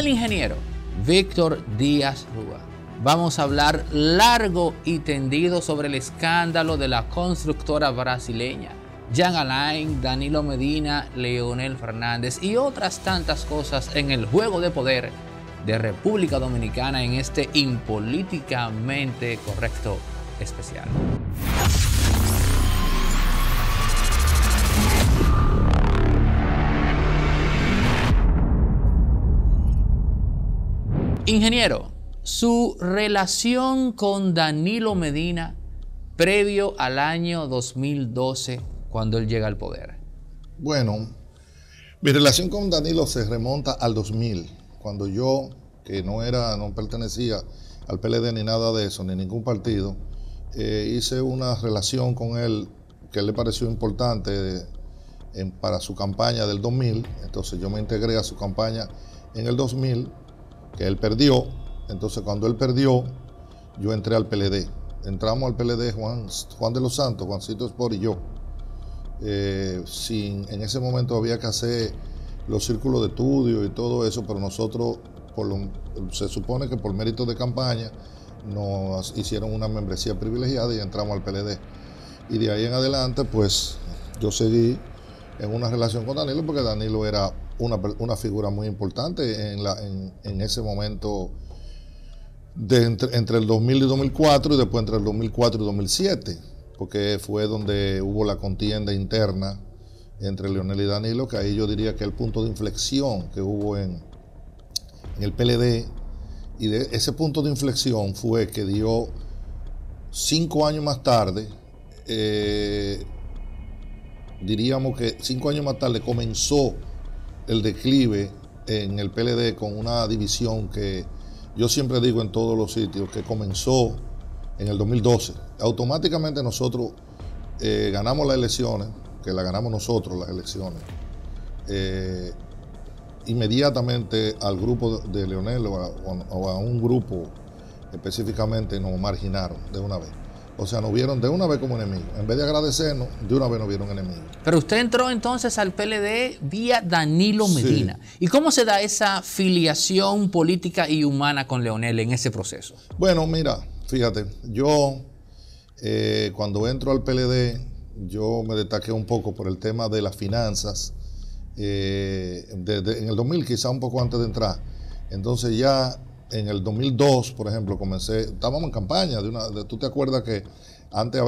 el ingeniero Víctor Díaz Rúa. Vamos a hablar largo y tendido sobre el escándalo de la constructora brasileña, Jean Alain, Danilo Medina, Leonel Fernández y otras tantas cosas en el juego de poder de República Dominicana en este Impolíticamente Correcto especial. Ingeniero, su relación con Danilo Medina previo al año 2012, cuando él llega al poder. Bueno, mi relación con Danilo se remonta al 2000, cuando yo, que no pertenecía al PLD ni nada de eso, ni ningún partido, hice una relación con él que le pareció importante para su campaña del 2000. Entonces yo me integré a su campaña en el 2000, que él perdió. Entonces cuando él perdió, yo entré al PLD. Entramos al PLD Juan de los Santos, Juancito Sport y yo. En ese momento había que hacer los círculos de estudio y todo eso, pero nosotros, se supone que por mérito de campaña, nos hicieron una membresía privilegiada y entramos al PLD. Y de ahí en adelante, pues, yo seguí en una relación con Danilo, porque Danilo era una figura muy importante en ese momento, entre el 2000 y 2004, y después entre el 2004 y 2007, porque fue donde hubo la contienda interna entre Leonel y Danilo, que ahí yo diría que el punto de inflexión que hubo en el PLD, y de ese punto de inflexión fue que dio 5 años más tarde, diríamos que 5 años más tarde comenzó el declive en el PLD con una división que yo siempre digo en todos los sitios, que comenzó en el 2012. Automáticamente nosotros ganamos las elecciones, que la ganamos nosotros las elecciones. Inmediatamente al grupo de Leonel o a un grupo específicamente nos marginaron de una vez. O sea, nos vieron de una vez como enemigos. En vez de agradecernos, de una vez nos vieron enemigos. Pero usted entró entonces al PLD vía Danilo Medina. Sí. ¿Y cómo se da esa filiación política y humana con Leonel en ese proceso? Bueno, mira, fíjate, yo cuando entro al PLD, yo me destaqué un poco por el tema de las finanzas, en el 2000, quizá un poco antes de entrar. Entonces ya en el 2002, por ejemplo, comencé, estábamos en campaña, tú te acuerdas que antes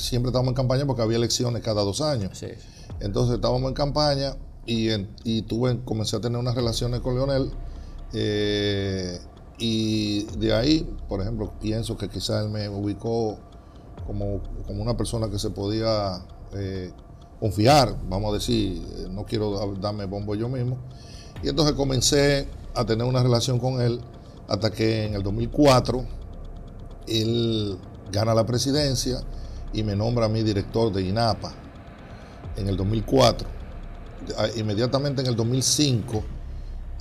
siempre estábamos en campaña porque había elecciones cada 2 años. Sí. Entonces estábamos en campaña comencé a tener unas relaciones con Leonel, y de ahí, por ejemplo, pienso que quizá él me ubicó como una persona que se podía confiar, vamos a decir, no quiero darme bombo yo mismo. Y entonces comencé a tener una relación con él hasta que en el 2004 él gana la presidencia y me nombra a mí director de INAPA en el 2004. Inmediatamente en el 2005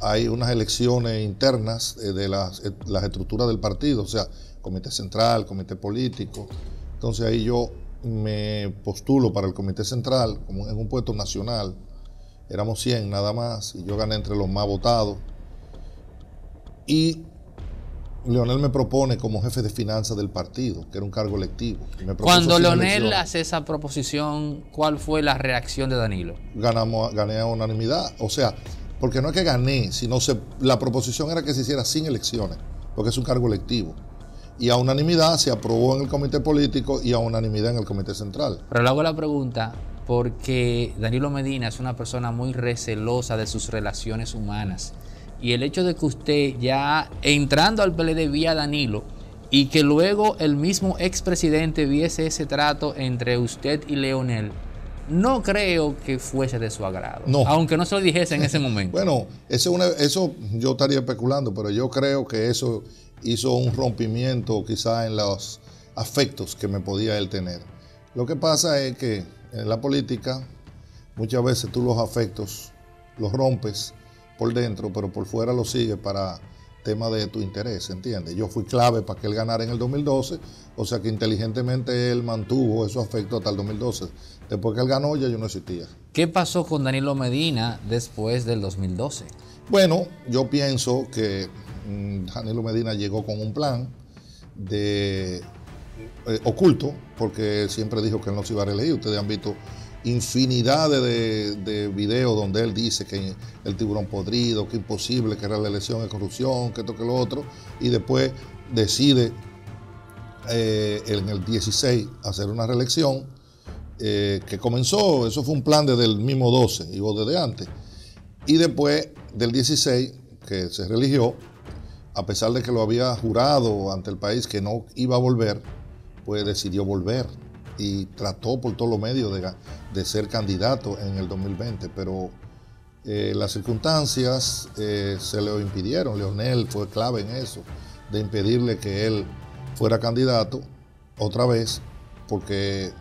hay unas elecciones internas de las estructuras del partido, o sea, comité central, comité político. Entonces ahí yo me postulo para el comité central, como en un puesto nacional. Éramos 100 nada más y yo gané entre los más votados. Y Leonel me propone como jefe de finanzas del partido, que era un cargo electivo. Cuando Leonel hace esa proposición, ¿cuál fue la reacción de Danilo? Gané a unanimidad. O sea, porque no es que gané, sino la proposición era que se hiciera sin elecciones, porque es un cargo electivo. Y a unanimidad se aprobó en el comité político y a unanimidad en el comité central. Pero le hago la pregunta porque Danilo Medina es una persona muy recelosa de sus relaciones humanas. Y el hecho de que usted ya entrando al PLD vía Danilo y que luego el mismo expresidente viese ese trato entre usted y Leonel, no creo que fuese de su agrado. No. Aunque no se lo dijese en ese momento. Bueno, eso yo estaría especulando, pero yo creo que eso hizo un rompimiento quizás en los afectos que me podía él tener. Lo que pasa es que en la política muchas veces tú los afectos los rompes por dentro, pero por fuera los sigues para tema de tu interés, ¿entiendes? Yo fui clave para que él ganara en el 2012, o sea que inteligentemente él mantuvo eso afecto hasta el 2012. Después que él ganó ya yo no existía. ¿Qué pasó con Danilo Medina después del 2012? Bueno, yo pienso que Danilo Medina llegó con un plan de oculto, porque siempre dijo que él no se iba a reelegir. Ustedes han visto infinidad de videos donde él dice que el tiburón podrido, que imposible, que era la elección, es corrupción, que esto, que lo otro, y después decide en el 16 hacer una reelección que comenzó, eso fue un plan desde el mismo 12, y vos desde antes, y después del 16 que se reeligió, a pesar de que lo había jurado ante el país que no iba a volver, pues decidió volver y trató por todos los medios de ser candidato en el 2020, pero las circunstancias se le impidieron. Leonel fue clave en eso, de impedirle que él fuera candidato otra vez, porque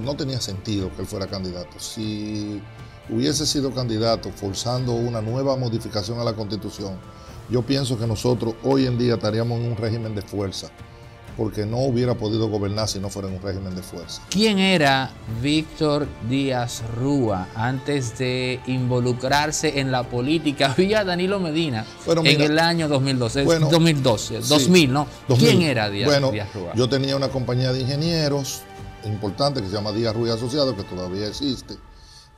no tenía sentido que él fuera candidato. Si hubiese sido candidato forzando una nueva modificación a la Constitución, yo pienso que nosotros hoy en día estaríamos en un régimen de fuerza, porque no hubiera podido gobernar si no fuera en un régimen de fuerza. ¿Quién era Víctor Díaz Rúa antes de involucrarse en la política vía Danilo Medina en el año 2012? Bueno, 2000, ¿no? 2000. ¿Quién era Díaz Rúa? Yo tenía una compañía de ingenieros importante que se llama Díaz Rúa Asociado, que todavía existe,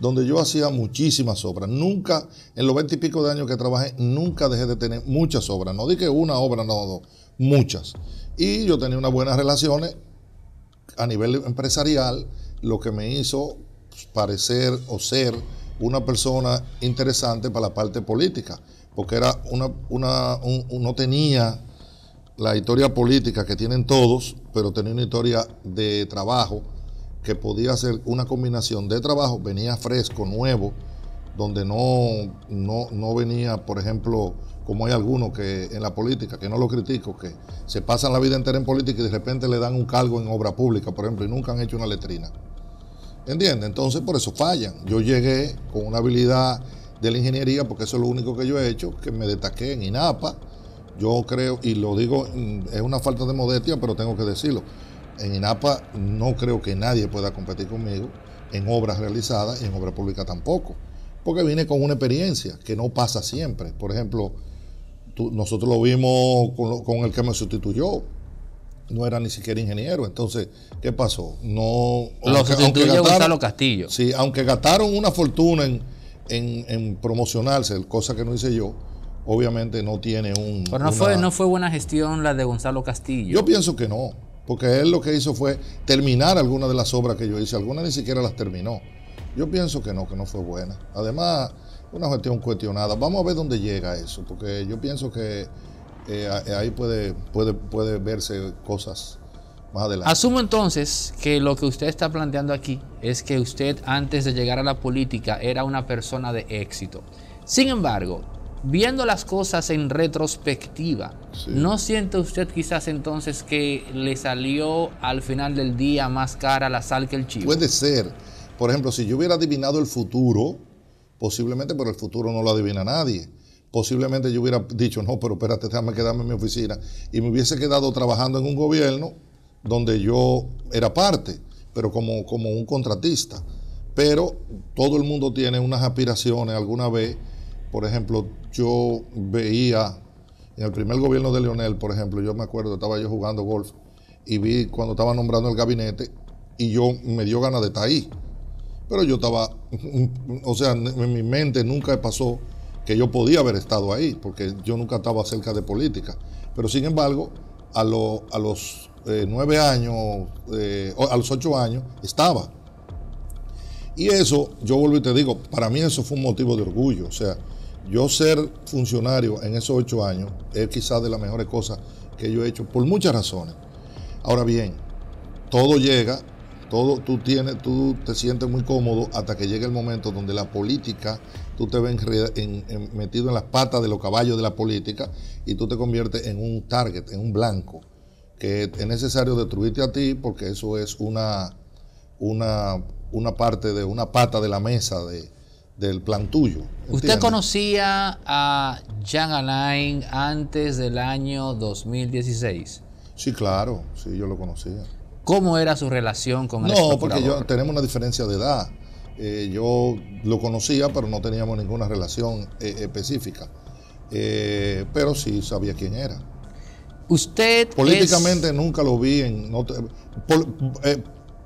donde yo hacía muchísimas obras. Nunca, en los 20 y pico de años que trabajé, nunca dejé de tener muchas obras. No dije una obra, no dos, muchas. Y yo tenía unas buenas relaciones a nivel empresarial, lo que me hizo parecer o ser una persona interesante para la parte política, porque era no tenía la historia política que tienen todos, pero tenía una historia de trabajo que podía ser una combinación de trabajo, venía fresco, nuevo, donde no venía, por ejemplo, como hay algunos que en la política, que no lo critico, que se pasan la vida entera en política y de repente le dan un cargo en obra pública, por ejemplo, y nunca han hecho una letrina. ¿Entiendes? Entonces, por eso fallan. Yo llegué con una habilidad de la ingeniería, porque eso es lo único que yo he hecho, que me destaqué en INAPA. Yo creo, y lo digo, es una falta de modestia, pero tengo que decirlo. En INAPA no creo que nadie pueda competir conmigo en obras realizadas y en obra pública tampoco, porque vine con una experiencia que no pasa siempre. Por ejemplo, nosotros lo vimos con el que me sustituyó. No era ni siquiera ingeniero. Entonces, ¿qué pasó? No, lo sustituyó Gonzalo Castillo. Sí, aunque gastaron una fortuna en promocionarse, cosa que no hice yo, obviamente no tiene un... Pero no fue buena gestión la de Gonzalo Castillo. Yo pienso que no, porque él lo que hizo fue terminar algunas de las obras que yo hice. Algunas ni siquiera las terminó. Yo pienso que no fue buena. Además, una gestión cuestionada. Vamos a ver dónde llega eso, porque yo pienso que ahí puede verse cosas más adelante. Asumo entonces que lo que usted está planteando aquí es que usted, antes de llegar a la política, era una persona de éxito. Sin embargo, viendo las cosas en retrospectiva, sí, ¿no siente usted quizás entonces que le salió al final del día más cara la sal que el chivo? Puede ser. Por ejemplo, si yo hubiera adivinado el futuro, posiblemente, pero el futuro no lo adivina nadie. Posiblemente yo hubiera dicho, no, pero espérate, déjame quedarme en mi oficina. Y me hubiese quedado trabajando en un gobierno donde yo era parte, pero como un contratista. Pero todo el mundo tiene unas aspiraciones alguna vez. Por ejemplo, yo veía en el primer gobierno de Leonel, por ejemplo, yo me acuerdo, estaba yo jugando golf y vi cuando estaba nombrando el gabinete y yo me dio ganas de estar ahí. Pero yo estaba, o sea, en mi mente nunca pasó que yo podía haber estado ahí, porque yo nunca estaba cerca de política. Pero sin embargo, a los 8 años estaba. Y eso, yo vuelvo y te digo, para mí eso fue un motivo de orgullo. O sea, yo ser funcionario en esos 8 años es quizás de las mejores cosas que yo he hecho, por muchas razones. Ahora bien, todo llega. Tú te sientes muy cómodo hasta que llega el momento donde la política, tú te ves metido en las patas de los caballos de la política y tú te conviertes en un target, en un blanco, que es necesario destruirte a ti, porque eso es una parte de una pata de la mesa del plan tuyo. ¿Entiendes? ¿Usted conocía a Jean Alain antes del año 2016? Sí, claro, sí, yo lo conocía. ¿Cómo era su relación con el exprocurador? No, porque tenemos una diferencia de edad. Yo lo conocía, pero no teníamos ninguna relación específica. Pero sí sabía quién era. Usted políticamente nunca lo vi,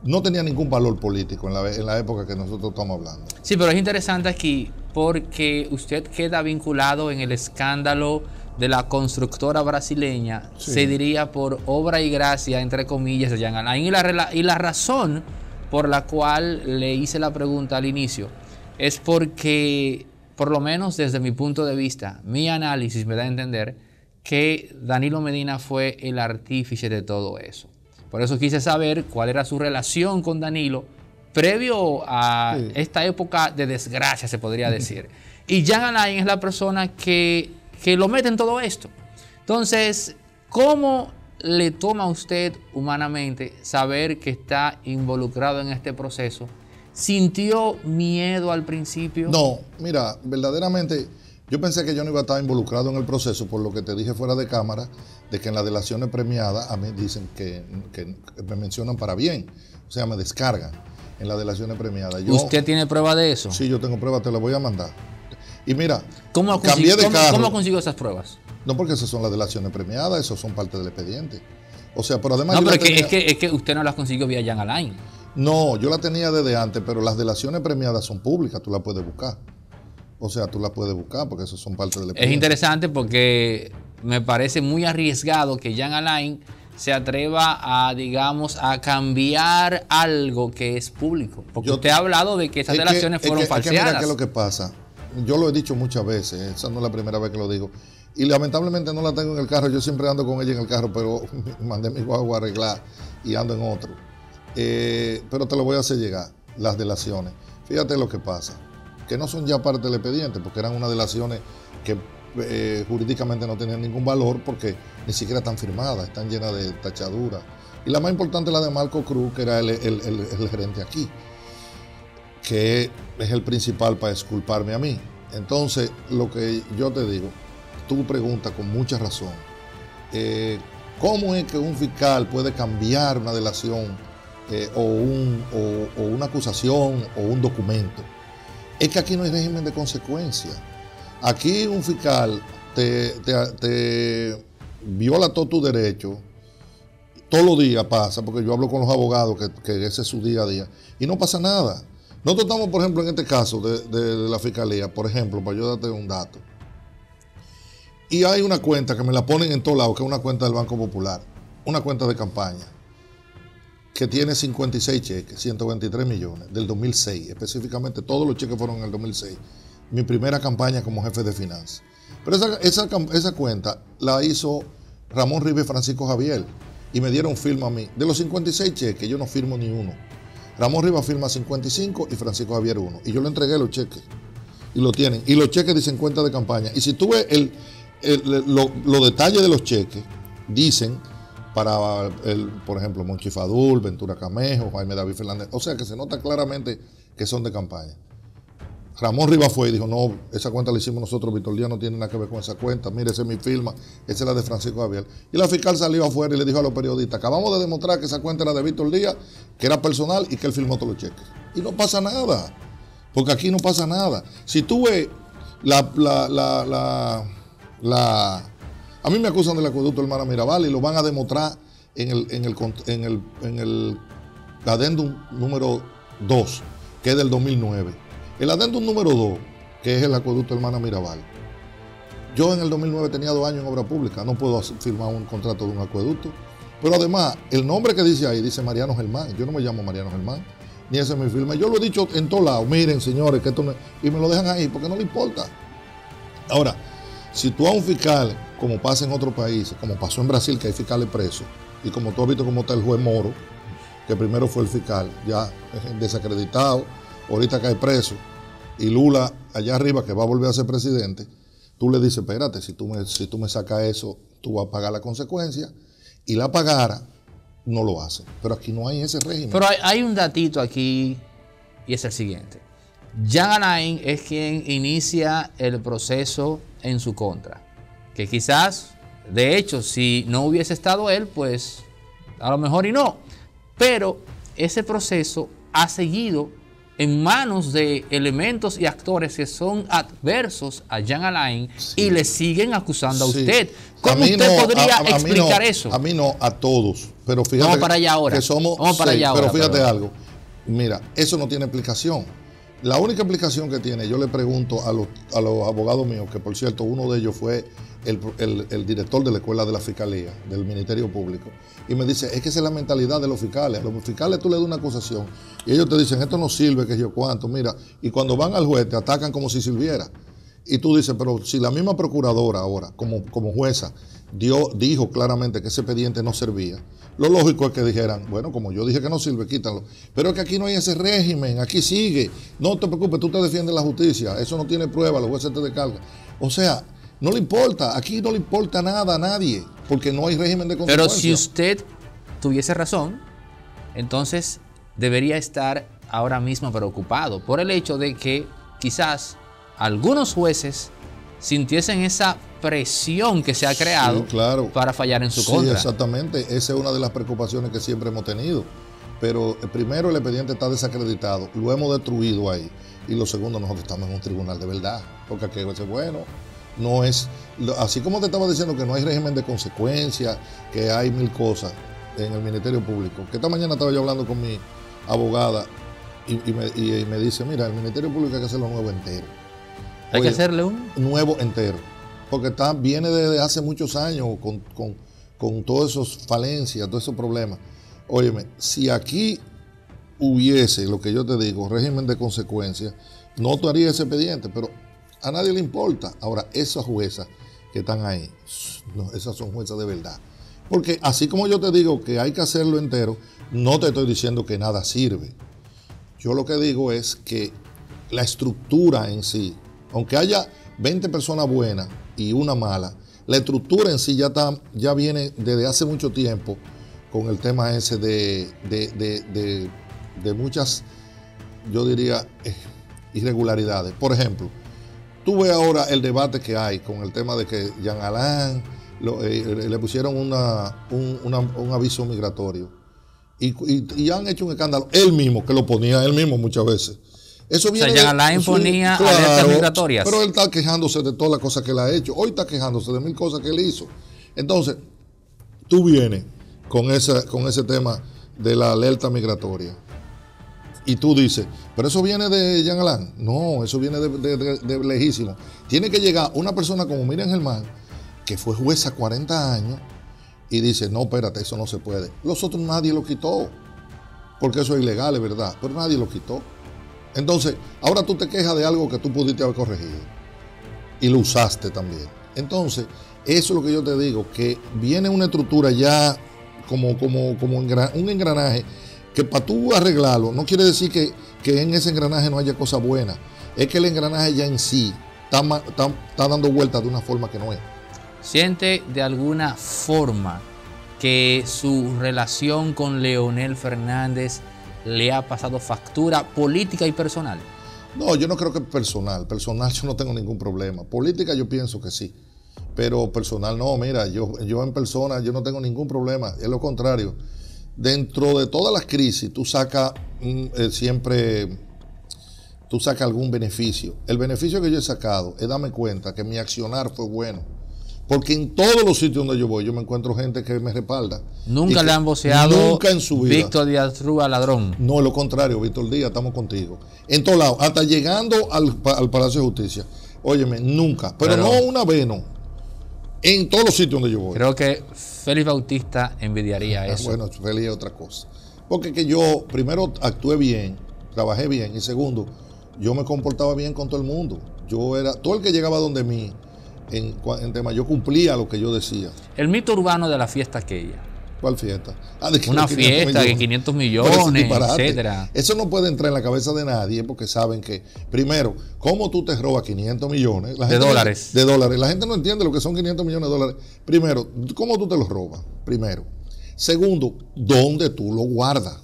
no tenía ningún valor político en la época que nosotros estamos hablando. Sí, pero es interesante aquí porque usted queda vinculado en el escándalo de la constructora brasileña, sí, se diría por obra y gracia, entre comillas, de Jean Alain. Y la razón por la cual le hice la pregunta al inicio es porque, por lo menos desde mi punto de vista, mi análisis me da a entender que Danilo Medina fue el artífice de todo eso. Por eso quise saber cuál era su relación con Danilo previo a esta época de desgracia, se podría decir. Y Jean Alain es la persona que lo mete en todo esto. Entonces, ¿cómo le toma a usted humanamente saber que está involucrado en este proceso? ¿Sintió miedo al principio? No, mira, verdaderamente yo pensé que yo no iba a estar involucrado en el proceso, por lo que te dije fuera de cámara, de que en las delaciones premiadas a mí dicen que me mencionan para bien, o sea, me descargan en las delaciones premiadas. Yo, ¿usted tiene prueba de eso? Sí, yo tengo prueba, te la voy a mandar. Y mira, ¿cómo consiguió esas pruebas? No, porque esas son las delaciones premiadas, esas son parte del expediente. O sea, pero además... No, pero es que usted no las consiguió vía Jean Alain. No, yo la tenía desde antes, pero las delaciones premiadas son públicas, tú las puedes buscar. O sea, tú las puedes buscar porque esas son parte del expediente. Es interesante porque me parece muy arriesgado que Jean Alain se atreva a, digamos, a cambiar algo que es público. Porque yo, usted ha hablado de que esas delaciones fueron falseadas. Mira qué es lo que pasa. Yo lo he dicho muchas veces, esa no es la primera vez que lo digo. Y lamentablemente no la tengo en el carro, yo siempre ando con ella en el carro, pero mandé mi guagua a arreglar y ando en otro. Pero te lo voy a hacer llegar, las delaciones. Fíjate lo que pasa, que no son ya parte del expediente, porque eran unas delaciones que jurídicamente no tenían ningún valor, porque ni siquiera están firmadas, están llenas de tachaduras. Y la más importante es la de Marco Cruz, que era el gerente aquí, que es el principal para exculparme a mí. Entonces, lo que yo te digo, tú preguntas con mucha razón, ¿cómo es que un fiscal puede cambiar una delación o una acusación o un documento? Es que aquí no hay régimen de consecuencia. Aquí un fiscal te viola todo tu derecho, todos los días pasa, porque yo hablo con los abogados, que ese es su día a día, y no pasa nada. Nosotros estamos, por ejemplo, en este caso de la fiscalía, por ejemplo, para yo darte un dato. Y hay una cuenta que me la ponen en todos lados, que es una cuenta del Banco Popular, una cuenta de campaña, que tiene 56 cheques, 123 millones, del 2006, específicamente todos los cheques fueron en el 2006, mi primera campaña como jefe de finanzas. Pero esa cuenta la hizo Ramón Rivas y Francisco Javier, y me dieron firma a mí. De los 56 cheques, yo no firmo ni uno. Ramón Rivas firma 55 y Francisco Javier 1. Y yo le entregué los cheques. Y lo tienen. Y los cheques dicen cuenta de campaña. Y si tú ves los detalles de los cheques, dicen para, por ejemplo, Monchi Fadul, Ventura Camejo, Jaime David Fernández. O sea que se nota claramente que son de campaña. Ramón Rivas fue y dijo, no, esa cuenta la hicimos nosotros, Víctor Díaz no tiene nada que ver con esa cuenta, mire, esa es mi firma, esa es la de Francisco Javier. Y la fiscal salió afuera y le dijo a los periodistas, acabamos de demostrar que esa cuenta era de Víctor Díaz, que era personal y que él firmó todos los cheques. Y no pasa nada, porque aquí no pasa nada. Si tú ves a mí me acusan del acueducto Hermana Mirabal y lo van a demostrar en el adendum número 2, que es del 2009. El adendum número 2, que es el acueducto Hermana Mirabal. Yo en el 2009 tenía 2 años en obra pública, no puedo firmar un contrato de un acueducto. Pero además, el nombre que dice ahí, dice Mariano Germán. Yo no me llamo Mariano Germán, ni esa es mi firma. Yo lo he dicho en todos lados, miren señores, que esto no... Y me lo dejan ahí, porque no le importa. Ahora, si tú a un fiscal, como pasa en otros países, como pasó en Brasil, que hay fiscales presos, y como tú has visto cómo está el juez Moro, que primero fue el fiscal, ya desacreditado, ahorita cae preso, y Lula allá arriba, que va a volver a ser presidente, tú le dices, espérate, si tú me sacas eso, tú vas a pagar la consecuencia, y la pagara, no lo hace. Pero aquí no hay ese régimen. Pero hay un datito aquí, y es el siguiente. Jean Alain es quien inicia el proceso en su contra. Que quizás, de hecho, si no hubiese estado él, pues a lo mejor y no. Pero ese proceso ha seguido en manos de elementos y actores que son adversos a Jean Alain, sí, y le siguen acusando a usted. ¿Cómo usted podría explicar eso? A mí no, a todos. Pero fíjate, vamos para allá ahora. Que somos pero fíjate algo. Mira, eso no tiene explicación. La única explicación que tiene, yo le pregunto a los abogados míos, que por cierto, uno de ellos fue el director de la Escuela de la Fiscalía, del Ministerio Público, y me dice, es que esa es la mentalidad de los fiscales. A los fiscales tú le das una acusación y ellos te dicen, esto no sirve, que yo cuánto, mira, y cuando van al juez te atacan como si sirviera. Y tú dices, pero si la misma procuradora ahora, como jueza, dijo claramente que ese expediente no servía, lo lógico es que dijeran, bueno, como yo dije que no sirve, quítalo. Pero es que aquí no hay ese régimen, aquí sigue. No te preocupes, tú te defiendes la justicia, eso no tiene prueba, los jueces te descargan. O sea, no le importa, aquí no le importa nada a nadie, porque no hay régimen de consecuencia. Pero si usted tuviese razón, entonces debería estar ahora mismo preocupado por el hecho de que quizás algunos jueces sintiesen esa presión que se ha creado, sí, claro, para fallar en su contra. Sí, exactamente. Esa es una de las preocupaciones que siempre hemos tenido. Pero primero, el expediente está desacreditado, lo hemos destruido ahí. Y lo segundo, nosotros estamos en un tribunal de verdad, porque aquí es bueno. No es, así como te estaba diciendo que no hay régimen de consecuencia, que hay mil cosas en el Ministerio Público. Que esta mañana estaba yo hablando con mi abogada y me dice, mira, el Ministerio Público hay que hacerlo nuevo entero. Oye, hay que hacerle un nuevo entero, porque viene desde hace muchos años con todas esas falencias, todos esos problemas. Óyeme, si aquí hubiese, lo que yo te digo, régimen de consecuencia, no te haría ese expediente, pero a nadie le importa. Ahora, esas juezas que están ahí, no, esas son juezas de verdad. Porque así como yo te digo que hay que hacerlo entero, no te estoy diciendo que nada sirve. Yo lo que digo es que la estructura en sí, aunque haya 20 personas buenas y una mala, la estructura en sí ya viene desde hace mucho tiempo con el tema ese de muchas, yo diría, irregularidades. Por ejemplo, tú ves ahora el debate que hay con el tema de que Jean Alain le pusieron un aviso migratorio y han hecho un escándalo. Él mismo, que lo ponía él mismo muchas veces. Eso viene, o sea, Jean Alain ponía alertas migratorias. Pero él está quejándose de todas las cosas que él ha hecho. Hoy está quejándose de mil cosas que él hizo. Entonces, tú vienes con ese tema de la alerta migratoria. Y tú dices, pero eso viene de Jean Alain. No, eso viene de lejísimo. Tiene que llegar una persona como Miriam Germán, que fue jueza 40 años, y dice, no, espérate, eso no se puede. Los otros nadie lo quitó, porque eso es ilegal, es verdad, pero nadie lo quitó. Entonces, ahora tú te quejas de algo que tú pudiste haber corregido, y lo usaste también. Entonces, eso es lo que yo te digo, que viene una estructura ya como un engranaje, que para tú arreglarlo no quiere decir que en ese engranaje no haya cosas buenas. Es que el engranaje ya en sí está dando vueltas de una forma que no es. ¿Siente de alguna forma que su relación con Leonel Fernández le ha pasado factura política y personal? No, yo no creo que personal. Personal yo no tengo ningún problema. Política yo pienso que sí. Pero personal no, mira, yo en persona yo no tengo ningún problema. Es lo contrario. Dentro de todas las crisis, tú sacas siempre algún beneficio. El beneficio que yo he sacado es darme cuenta que mi accionar fue bueno. Porque en todos los sitios donde yo voy, yo me encuentro gente que me respalda. Nunca le han voceado nunca en su vida. Víctor Díaz Rúa, ladrón. No, lo contrario, Víctor Díaz, estamos contigo. En todos lados, hasta llegando al Palacio de Justicia. Óyeme, nunca. Pero no una vez, no. En todos los sitios donde yo voy. Creo que Félix Bautista envidiaría eso. Bueno, Félix es otra cosa. Porque que yo, primero, actué bien, trabajé bien. Y segundo, yo me comportaba bien con todo el mundo. Yo era, todo el que llegaba donde mí, en tema, yo cumplía lo que yo decía. El mito urbano de la fiesta aquella. ¿Cuál fiesta? Ah, de una fiesta de 500 millones, etcétera. Eso no puede entrar en la cabeza de nadie porque saben que, primero, ¿cómo tú te robas 500 millones? La gente de dólares. La gente no entiende lo que son 500 millones de dólares. Primero, ¿cómo tú te los robas? Primero. Segundo, ¿dónde tú los guardas?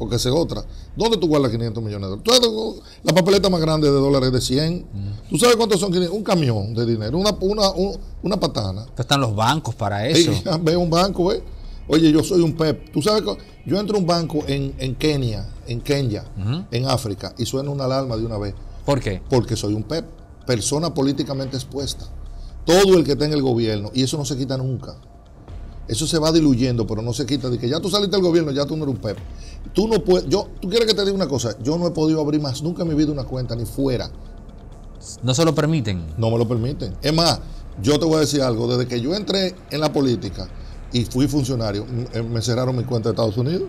porque esa es otra. ¿Dónde tú guardas 500 millones de dólares? Tú, la papeleta más grande de dólares de 100. ¿Tú sabes cuántos son 500? Un camión de dinero, una patana. Están los bancos para eso. Hey, ve un banco, ¿eh? Oye, yo soy un PEP. Tú sabes que yo entro a un banco en Kenia, en África, y suena una alarma de una vez. ¿Por qué? Porque soy un PEP, persona políticamente expuesta. Todo el que está en el gobierno, y eso no se quita nunca. Eso se va diluyendo, pero no se quita de que ya tú saliste del gobierno, ya tú no eres un PEP. Tú no puedes, tú quieres que te diga una cosa, yo no he podido abrir más nunca en mi vida una cuenta, ni fuera. ¿No se lo permiten? No me lo permiten. Es más, yo te voy a decir algo, desde que yo entré en la política y fui funcionario, me cerraron mi cuenta de Estados Unidos.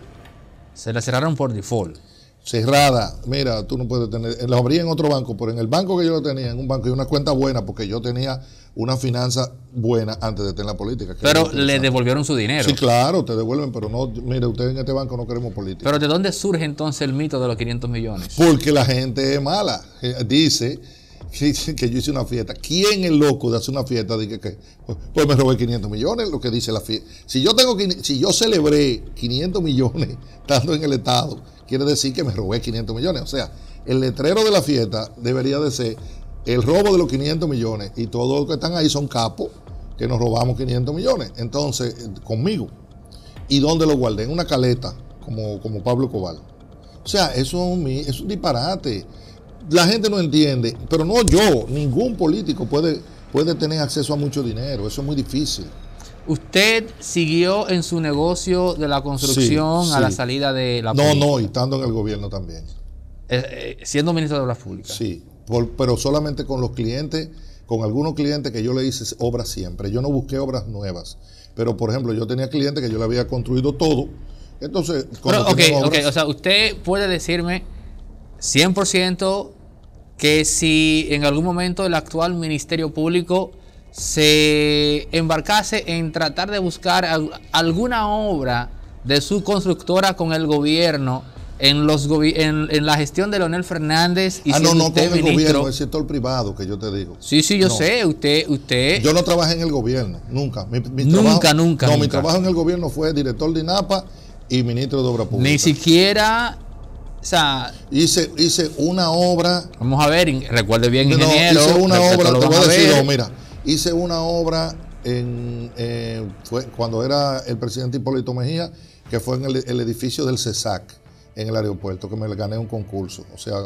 Se la cerraron por default. Cerrada, mira, tú no puedes tener, la abrí en otro banco, pero en el banco que yo lo tenía, en un banco, y una cuenta buena, porque yo tenía una finanza buena antes de estar en la política. Pero le devolvieron su dinero. Sí, claro, te devuelven, pero no, mire, ustedes en este banco no queremos política. Pero ¿de dónde surge entonces el mito de los 500 millones? Porque la gente es mala, dice que yo hice una fiesta. ¿Quién es loco de hacer una fiesta? De que, pues me robé 500 millones, lo que dice la fiesta. Si yo celebré 500 millones estando en el Estado, quiere decir que me robé 500 millones. O sea, el letrero de la fiesta debería de ser el robo de los 500 millones y todos los que están ahí son capos que nos robamos 500 millones. Entonces, conmigo. ¿Y dónde lo guardé? En una caleta, como Pablo Cobal. O sea, eso es un disparate. La gente no entiende, pero no yo, ningún político puede tener acceso a mucho dinero. Eso es muy difícil. ¿Usted siguió en su negocio de la construcción a la salida de la política? No, y estando en el gobierno también. Siendo ministro de Obras Públicas. Sí, pero solamente con los clientes, con algunos clientes que yo le hice obras siempre. Yo no busqué obras nuevas. Pero, por ejemplo, yo tenía clientes que yo le había construido todo. Entonces, o sea, usted puede decirme 100% que si en algún momento el actual Ministerio Público se embarcase en tratar de buscar alguna obra de su constructora con el gobierno en la gestión de Leonel Fernández y no con el gobierno, el sector privado que yo te digo. Sí, yo sé, usted. Yo no trabajé en el gobierno, nunca. Mi trabajo en el gobierno fue director de INAPA y ministro de Obras Públicas. Ni siquiera. O sea, hice una obra. Vamos a ver, recuerde bien, ingeniero. No, hice una obra, te voy a decir, mira. Hice una obra cuando era el presidente Hipólito Mejía, que fue en el edificio del CESAC, en el aeropuerto, que me gané un concurso. O sea,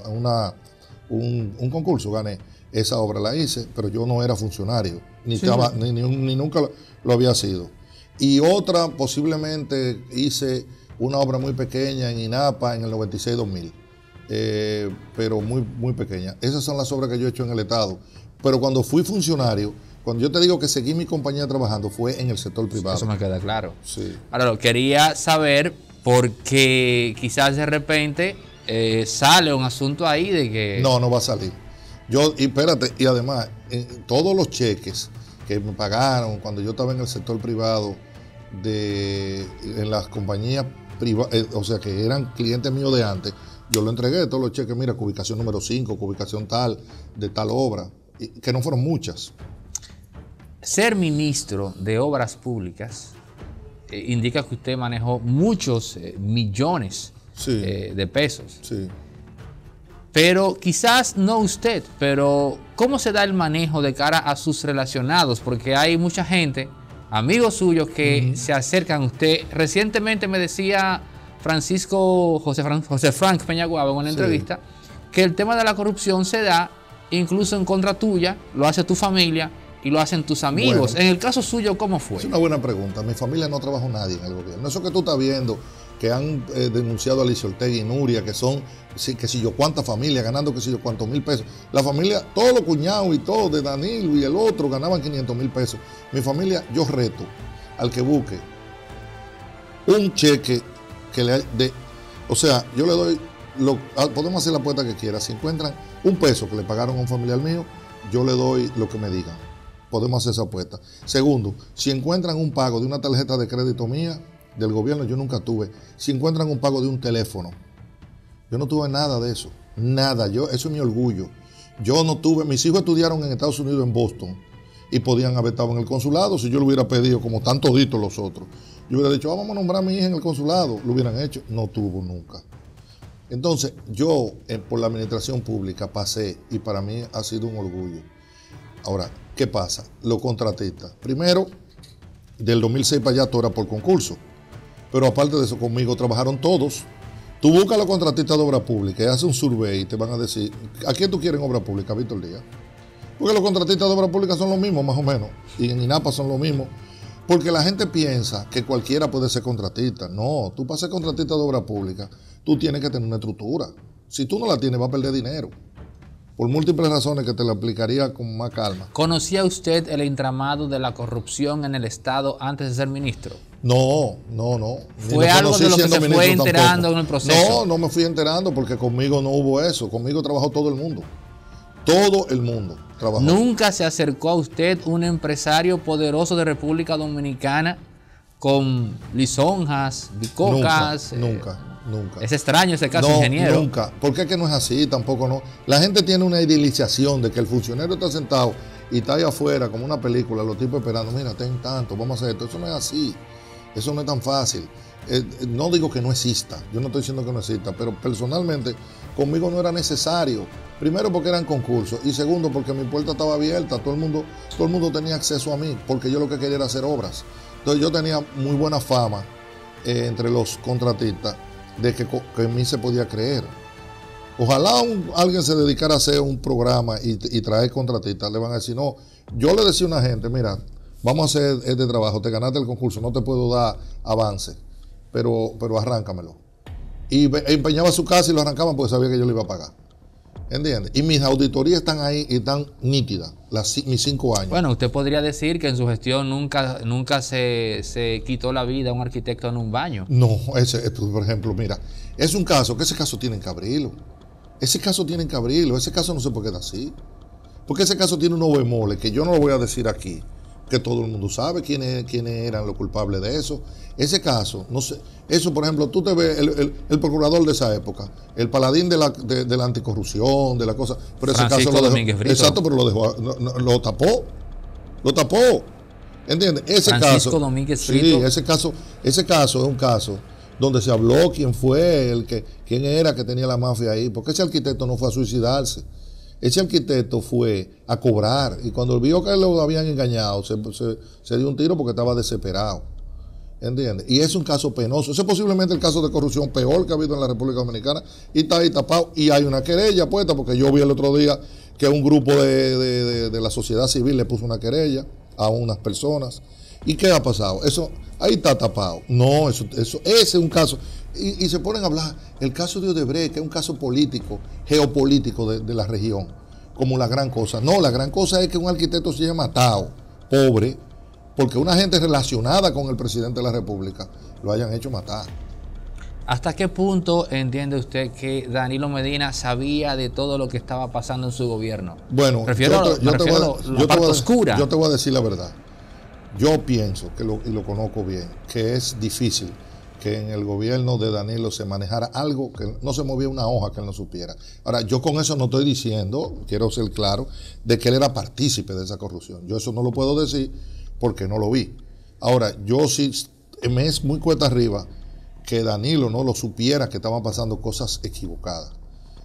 un concurso gané. Esa obra la hice, pero yo no era funcionario, ni nunca lo había sido. Y otra, posiblemente, hice una obra muy pequeña en INAPA en el 96-2000, pero muy, muy pequeña. Esas son las obras que yo he hecho en el Estado. Pero cuando fui funcionario, cuando yo te digo que seguí mi compañía trabajando, fue en el sector privado. Eso me queda claro. Sí. Ahora, lo quería saber porque quizás de repente sale un asunto ahí de que... No va a salir. Y además, todos los cheques que me pagaron cuando yo estaba en el sector privado, en las compañías privadas, o sea, que eran clientes míos de antes, yo lo entregué, todos los cheques, mira, ubicación número 5, ubicación tal, de tal obra, que no fueron muchas. Ser ministro de Obras Públicas indica que usted manejó muchos millones de pesos. Sí. Pero quizás no usted, pero ¿cómo se da el manejo de cara a sus relacionados? Porque hay mucha gente, amigos suyos, que se acercan a usted. Recientemente me decía José Frank Peñaguaba en una entrevista que el tema de la corrupción se da incluso en contra tuya, lo hace tu familia y lo hacen tus amigos. Bueno, en el caso suyo, ¿cómo fue? Es una buena pregunta. Mi familia no trabajó nadie en el gobierno. Eso que tú estás viendo, que han denunciado a Alicia Ortega y Nuria, que son, que si yo cuántas familias, ganando que si yo cuántos mil pesos. La familia, todos los cuñados y todos de Danilo y el otro ganaban 500 mil pesos. Mi familia, yo reto al que busque un cheque que le dé, o sea, yo le doy, podemos hacer la apuesta que quiera, si encuentran un peso que le pagaron a un familiar mío, yo le doy lo que me digan. Podemos hacer esa apuesta. Segundo, si encuentran un pago de una tarjeta de crédito mía, del gobierno, yo nunca tuve. Si encuentran un pago de un teléfono, yo no tuve nada de eso. Nada. Eso es mi orgullo. Yo no tuve. Mis hijos estudiaron en Estados Unidos, en Boston, y podían haber estado en el consulado. Si yo lo hubiera pedido, como tan toditos los otros, yo hubiera dicho, vamos a nombrar a mi hija en el consulado. Lo hubieran hecho. No tuvo nunca. Entonces, yo por la administración pública pasé y para mí ha sido un orgullo. Ahora, ¿qué pasa? Los contratistas. Primero, del 2006 para allá todo era por concurso. Pero aparte de eso, conmigo trabajaron todos. Tú buscas a los contratistas de obra pública y haces un survey y te van a decir, ¿a quién tú quieres en obra pública, Víctor Díaz? Porque los contratistas de obra pública son los mismos, más o menos. Y en INAPA son los mismos. Porque la gente piensa que cualquiera puede ser contratista. No, tú para ser contratista de obra pública, tú tienes que tener una estructura. Si tú no la tienes, vas a perder dinero. Por múltiples razones que te la aplicaría con más calma. ¿Conocía usted el entramado de la corrupción en el Estado antes de ser ministro? No, no, no. ¿Fue algo de lo que se fue enterando en el proceso? No, no me fui enterando porque conmigo no hubo eso. Conmigo trabajó todo el mundo. Todo el mundo trabajó. ¿Nunca se acercó a usted un empresario poderoso de República Dominicana con lisonjas, bicocas? Nunca. Es extraño ese caso, no, ingeniero. Nunca. Porque es que no es así, tampoco no. La gente tiene una idealización de que el funcionario está sentado y está ahí afuera como una película, los tipos esperando, mira, ten tanto, vamos a hacer esto. Eso no es así. Eso no es tan fácil. No digo que no exista, yo no estoy diciendo que no exista, pero personalmente conmigo no era necesario. Primero porque eran concursos y segundo porque mi puerta estaba abierta, todo el mundo tenía acceso a mí porque yo lo que quería era hacer obras. Entonces yo tenía muy buena fama entre los contratistas de que en mí se podía creer. Ojalá alguien se dedicara a hacer un programa y traer contratistas, le van a decir, no, yo le decía a una gente, mira, vamos a hacer este trabajo, te ganaste el concurso, no te puedo dar avance. Pero arráncamelo. Y empeñaba su casa y lo arrancaban porque sabía que yo le iba a pagar. ¿Entiendes? Y mis auditorías están ahí y están nítidas, mis 5 años. Bueno, usted podría decir que en su gestión nunca se quitó la vida a un arquitecto en un baño. No, por ejemplo, mira, es un caso, que ese caso tienen que abrirlo. Ese caso tienen que abrirlo, ese caso no se puede quedar así. Porque ese caso tiene unos bemoles que yo no lo voy a decir aquí, que todo el mundo sabe quiénes eran los culpables de eso. Ese caso, no sé, eso por ejemplo, tú te ves el procurador de esa época, el paladín de la anticorrupción, de la cosa, pero Francisco ese caso lo dejó, Brito. Exacto, pero lo dejó, lo tapó, ¿entiendes? Ese Francisco caso, Domínguez Brito. Sí, ese caso es un caso donde se habló quién fue, quién era que tenía la mafia ahí, porque ese arquitecto no fue a suicidarse. Ese arquitecto fue a cobrar y cuando vio que lo habían engañado se dio un tiro porque estaba desesperado, ¿entiendes? Y es un caso penoso, ese es posiblemente el caso de corrupción peor que ha habido en la República Dominicana y está ahí tapado y hay una querella puesta porque yo vi el otro día que un grupo de la sociedad civil le puso una querella a unas personas. ¿Y qué ha pasado? Eso ahí está tapado. No, ese es un caso. Y se ponen a hablar. El caso de Odebrecht, que es un caso político, geopolítico de la región, como la gran cosa. No, la gran cosa es que un arquitecto se haya matado, pobre, porque una gente relacionada con el presidente de la República lo hayan hecho matar. ¿Hasta qué punto entiende usted que Danilo Medina sabía de todo lo que estaba pasando en su gobierno? Bueno, yo te voy a decir la verdad. Yo pienso, y lo conozco bien, que es difícil que en el gobierno de Danilo se manejara algo, que no se movía una hoja que él no supiera. Ahora, yo con eso no estoy diciendo, quiero ser claro, de que él era partícipe de esa corrupción. Yo eso no lo puedo decir porque no lo vi. Ahora, yo sí, me es muy cuesta arriba que Danilo no lo supiera que estaban pasando cosas equivocadas.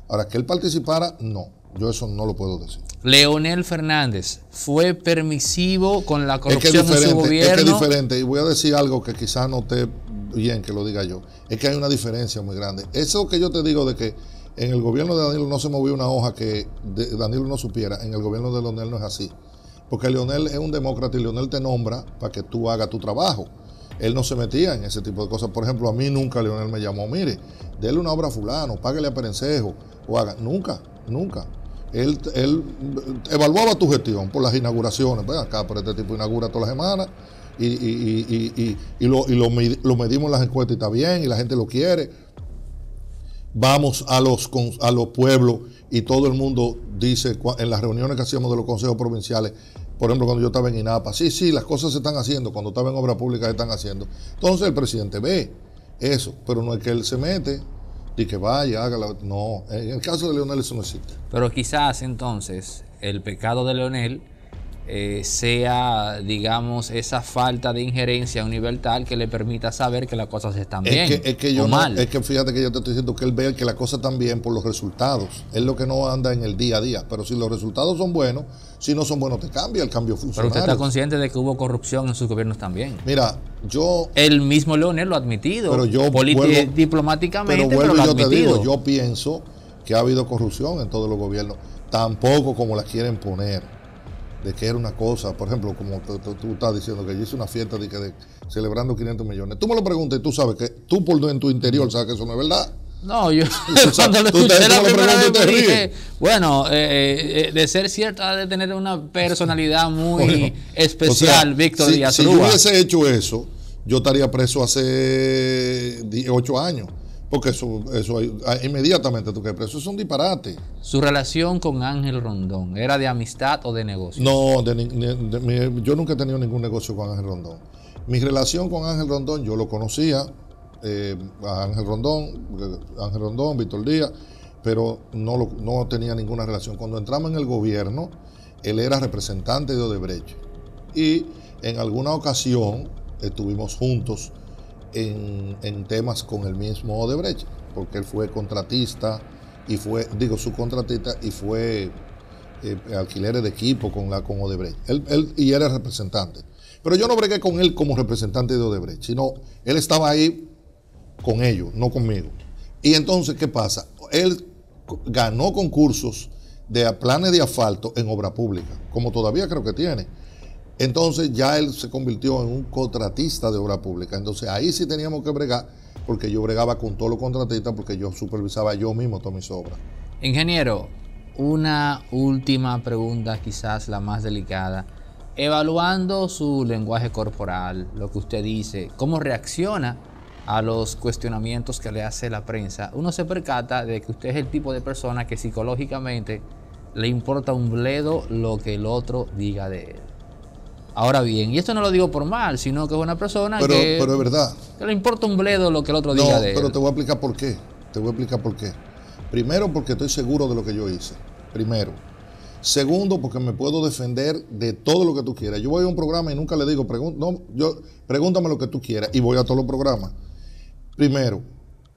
Ahora, que él participara, no. Yo eso no lo puedo decir. Leonel Fernández fue permisivo con la corrupción en su gobierno. Es que es diferente, y voy a decir algo que quizás no esté bien que lo diga yo. Es que hay una diferencia muy grande. Eso que yo te digo de que en el gobierno de Danilo no se movió una hoja que Danilo no supiera, en el gobierno de Leonel no es así. Porque Leonel es un demócrata y Leonel te nombra para que tú hagas tu trabajo. Él no se metía en ese tipo de cosas. Por ejemplo, a mí nunca Leonel me llamó, mire, déle una obra a fulano, páguele a Perencejo, o haga. Nunca, nunca. Él evaluaba tu gestión por las inauguraciones. Pues acá, por este tipo inaugura todas las semanas y lo medimos en las encuestas y está bien y la gente lo quiere. Vamos a los pueblos y todo el mundo dice en las reuniones que hacíamos de los consejos provinciales, por ejemplo, cuando yo estaba en INAPA, sí, las cosas se están haciendo, cuando estaba en obra pública se están haciendo. Entonces el presidente ve eso, pero no es que él se mete y que vaya, hágala. No, en el caso de Leonel eso no existe. Pero quizás entonces el pecado de Leonel sea, digamos, esa falta de injerencia a un nivel tal que le permita saber que las cosas están bien o mal. Es que fíjate que yo te estoy diciendo que él ve que las cosas están bien por los resultados. Es lo que no anda en el día a día. Pero si los resultados son buenos, si no son buenos, te cambia el cambio funcionario. Pero usted está consciente de que hubo corrupción en sus gobiernos también. Mira, yo... El mismo Leonel lo ha admitido. Pero yo vuelvo, diplomáticamente, pero yo te digo, yo pienso que ha habido corrupción en todos los gobiernos. Tampoco como la quieren poner. De que era una cosa, por ejemplo, como tú estás diciendo que yo hice una fiesta de celebrando 500 millones. Tú me lo preguntas y tú sabes que tú en tu interior sabes que eso no es verdad. No, yo cuando lo escuché la primera vez me dije, bueno, de ser cierto ha de tener una personalidad muy especial, o sea, Víctor Díaz Rúa. Si yo hubiese hecho eso, yo estaría preso hace 8 años. Porque eso inmediatamente tú que preso, eso es un disparate. ¿Su relación con Ángel Rondón era de amistad o de negocio? No, yo nunca he tenido ningún negocio con Ángel Rondón. Mi relación con Ángel Rondón, yo lo conocía, a Ángel Rondón, Víctor Díaz, pero no tenía ninguna relación. Cuando entramos en el gobierno, él era representante de Odebrecht. Y en alguna ocasión estuvimos juntos en temas con el mismo Odebrecht, porque él fue contratista y fue, digo, subcontratista y fue alquiler de equipo con Odebrecht. Él era representante. Pero yo no bregué con él como representante de Odebrecht, sino él estaba ahí con ellos, no conmigo. Y entonces, ¿qué pasa? Él ganó concursos de planes de asfalto en obra pública, como todavía creo que tiene. Entonces ya él se convirtió en un contratista de obra pública. Entonces ahí sí teníamos que bregar, porque yo bregaba con todos los contratistas, porque yo supervisaba yo mismo todas mis obras. Ingeniero, una última pregunta, quizás la más delicada. Evaluando su lenguaje corporal, lo que usted dice, ¿cómo reacciona a los cuestionamientos que le hace la prensa? Uno se percata de que usted es el tipo de persona que psicológicamente le importa un bledo lo que el otro diga de él. Ahora bien, y esto no lo digo por mal, sino que es una persona pero es verdad. Que le importa un bledo lo que el otro diga de él. Pero te voy a explicar por qué. Primero, porque estoy seguro de lo que yo hice. Segundo, porque me puedo defender de todo lo que tú quieras. Yo voy a un programa y nunca le digo, pregúntame lo que tú quieras, y voy a todos los programas. Primero.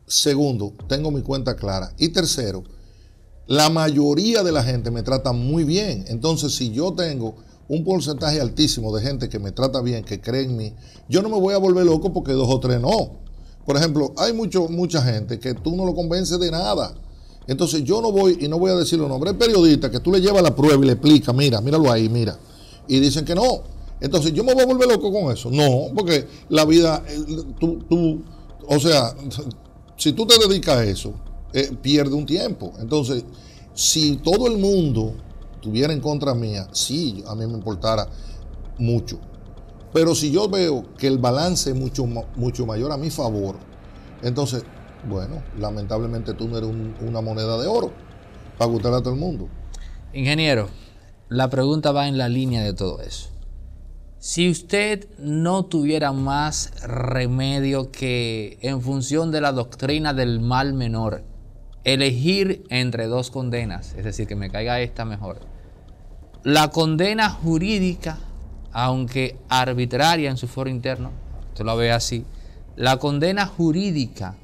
Segundo, tengo mi cuenta clara. Y tercero, la mayoría de la gente me trata muy bien. Entonces, si yo tengo un porcentaje altísimo de gente que me trata bien, que cree en mí, yo no me voy a volver loco porque 2 o 3 no. Por ejemplo, hay mucha gente que tú no lo convences de nada. Entonces yo no voy y no voy a decir los nombres. Hay periodistas que tú le llevas la prueba y le explicas, míralo ahí, mira. Y dicen que no. Entonces yo me voy a volver loco con eso. No, porque la vida, o sea, si tú te dedicas a eso, pierde un tiempo. Entonces, si todo el mundo estuviera en contra mía, sí, a mí me importara mucho. Pero si yo veo que el balance es mucho mayor a mi favor, entonces, bueno, lamentablemente tú no eres una moneda de oro para gustarle a todo el mundo. Ingeniero, la pregunta va en la línea de todo eso. Si usted no tuviera más remedio que, en función de la doctrina del mal menor, elegir entre dos condenas, es decir, que me caiga esta mejor, la condena jurídica, aunque arbitraria en su foro interno, tú la ves así, la condena jurídica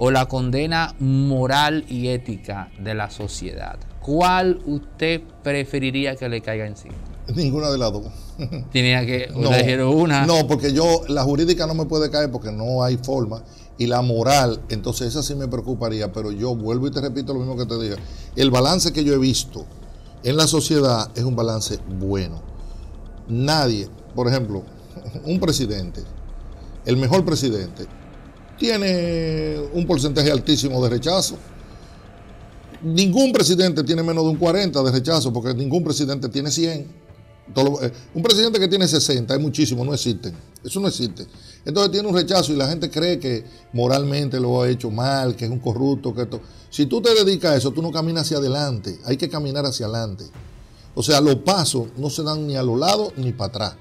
o la condena moral y ética de la sociedad, ¿cuál usted preferiría que le caiga encima? Ninguna de las dos. Tenía que elegir una. No, porque yo, la jurídica no me puede caer porque no hay forma. Y la moral, entonces esa sí me preocuparía, pero yo vuelvo y te repito lo mismo que te dije. El balance que yo he visto en la sociedad es un balance bueno. Nadie, por ejemplo, un presidente, el mejor presidente, tiene un porcentaje altísimo de rechazo. Ningún presidente tiene menos de un 40 de rechazo, porque ningún presidente tiene 100. Un presidente que tiene 60, hay muchísimos, no existen. Eso no existe. Entonces tiene un rechazo y la gente cree que moralmente lo ha hecho mal, que es un corrupto, que esto. Si tú te dedicas a eso, tú no caminas hacia adelante. Hay que caminar hacia adelante. O sea, los pasos no se dan ni a los lados ni para atrás.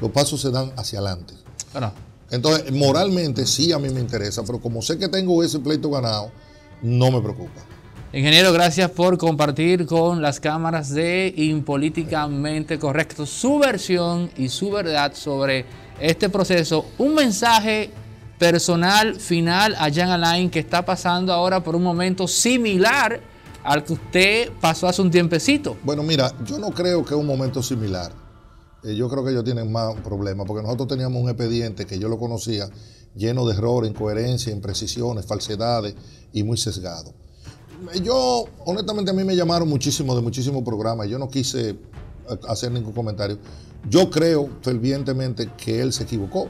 Los pasos se dan hacia adelante. Entonces, moralmente sí a mí me interesa, pero como sé que tengo ese pleito ganado, no me preocupa. Ingeniero, gracias por compartir con las cámaras de Impolíticamente Correcto su versión y su verdad sobre este proceso. Un mensaje personal final a Jean Alain, que está pasando ahora por un momento similar al que usted pasó hace un tiempecito. Bueno, mira, yo no creo que un momento similar. Yo creo que ellos tienen más problemas, porque nosotros teníamos un expediente que yo lo conocía lleno de errores, incoherencias, imprecisiones, falsedades y muy sesgado. Yo, honestamente, a mí me llamaron muchísimo de muchísimos programas y yo no quise hacer ningún comentario. Yo creo fervientemente que él se equivocó.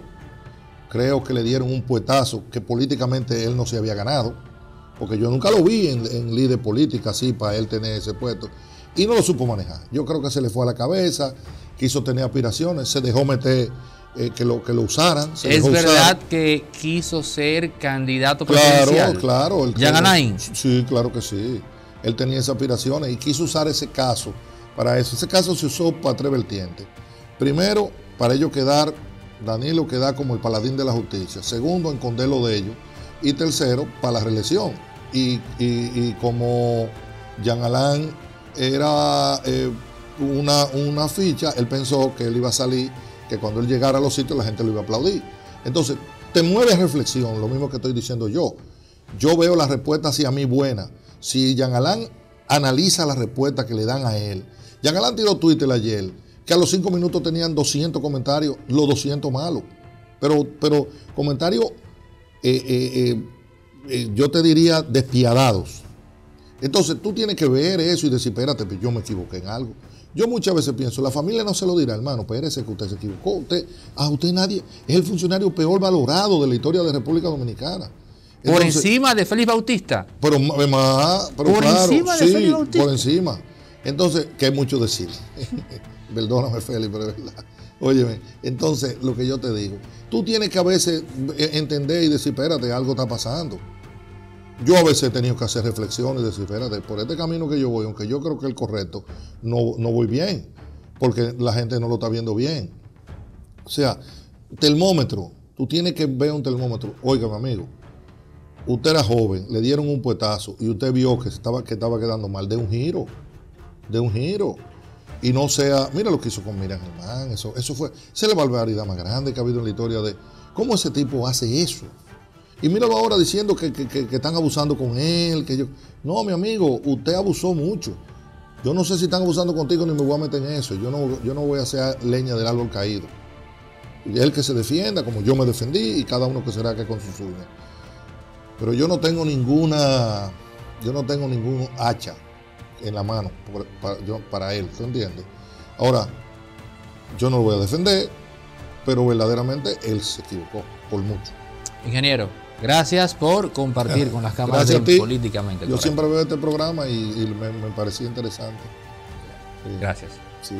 Creo que le dieron un puetazo que políticamente él no se había ganado, porque yo nunca lo vi en líder política así para él tener ese puesto, y no lo supo manejar. Yo creo que se le fue a la cabeza, quiso tener aspiraciones, se dejó meter... que lo usaran. Es verdad que quiso ser candidato presidencial. Claro. ¿Jean Alain? Sí, claro que sí. Él tenía esas aspiraciones y quiso usar ese caso para eso. Ese caso se usó para tres vertientes. Primero, para ello quedar, Danilo queda como el paladín de la justicia. Segundo, en condelo de ellos. Y tercero, para la reelección. Y como Jean Alain era una ficha, él pensó que él iba a salir, que cuando él llegara a los sitios la gente lo iba a aplaudir. Entonces, te mueve reflexión, lo mismo que estoy diciendo yo. Yo veo la respuesta hacia mí buena. Si Jean Alain analiza la respuesta que le dan a él. Jean Alain tiró Twitter ayer, que a los 5 minutos tenían 200 comentarios, los 200 malos. Pero comentarios, yo te diría, despiadados. Entonces, tú tienes que ver eso y decir, espérate, yo me equivoqué en algo. Yo muchas veces pienso, la familia no se lo dirá, hermano, espérese que usted se equivocó. A usted nadie, es el funcionario peor valorado de la historia de República Dominicana. Entonces, por encima de Félix Bautista. Por encima de Félix Bautista. Entonces, que hay mucho decir. Perdóname, Félix, pero es verdad. Óyeme, entonces, lo que yo te digo, tú tienes que a veces entender y decir, espérate, algo está pasando. Yo a veces he tenido que hacer reflexiones y decir, espérate, por este camino que yo voy, aunque yo creo que es el correcto, no voy bien, porque la gente no lo está viendo bien. O sea, termómetro, tú tienes que ver un termómetro. Óigame, amigo, usted era joven, le dieron un puetazo y usted vio que estaba quedando mal, de un giro. Y no sea, mira lo que hizo con Miriam Germán, eso fue, esa es la barbaridad más grande que ha habido en la historia de cómo ese tipo hace eso. Y míralo ahora diciendo que están abusando con él. No, mi amigo, usted abusó mucho. Yo no sé si están abusando contigo ni me voy a meter en eso. Yo no voy a hacer leña del árbol caído. Y él que se defienda, como yo me defendí, y cada uno que será que con sus uñas. Pero yo no tengo ningún hacha en la mano para él, ¿tú entiendes? Ahora, yo no lo voy a defender, pero verdaderamente él se equivocó por mucho. Ingeniero, gracias por compartir con las cámaras de Políticamente Correcto. Yo siempre veo este programa y me parecía interesante. Gracias. Sí.